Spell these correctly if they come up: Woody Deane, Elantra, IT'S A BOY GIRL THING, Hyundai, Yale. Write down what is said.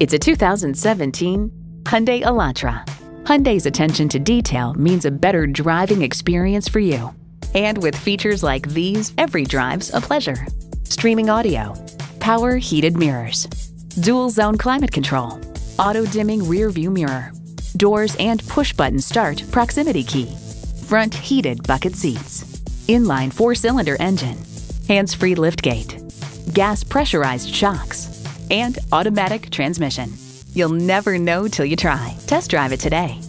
It's a 2017 Hyundai Elantra. Hyundai's attention to detail means a better driving experience for you. And with features like these, every drive's a pleasure. Streaming audio, power heated mirrors, dual zone climate control, auto dimming rear view mirror, doors and push button start proximity key, front heated bucket seats, inline 4-cylinder engine, hands-free liftgate, gas pressurized shocks, and automatic transmission. You'll never know till you try. Test drive it today.